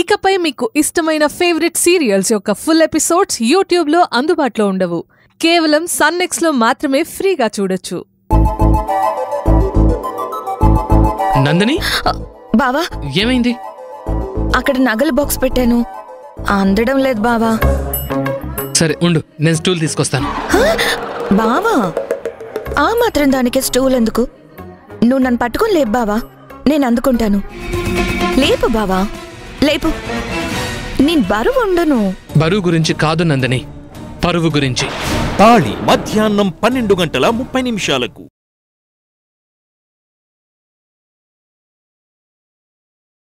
ఇకపై మీకు ఇష్టమైన ఫేవరెట్ సీరియల్స్ యొక్క ఫుల్ ఎపిసోడ్స్ యూట్యూబ్ లో అందుబాటులో ఉండవు. కేవలం సన్ నెక్స్ట్ లో మాత్రమే ఫ్రీగా చూడొచ్చు. నందిని బావా ఏమైంది? అక్కడ నగల బాక్స్ పెట్టాను, అందడం లేదు బావా. సరే ఉండు, నేను స్టూల్ తీసుకొస్తాను. బావా ఆ మాత్రం దానికి స్టూల్ ఎందుకు? నువ్వు నన్ను పట్టుకొని లేపు బావా, నేను అందుకుంటాను. లేపు బావా లేపు, నేను బరువు ఉండను. బరువు గురించి కాదు నందిని, పరువు గురించి. తాళి మధ్యాహ్నం 12:30 గంటలకు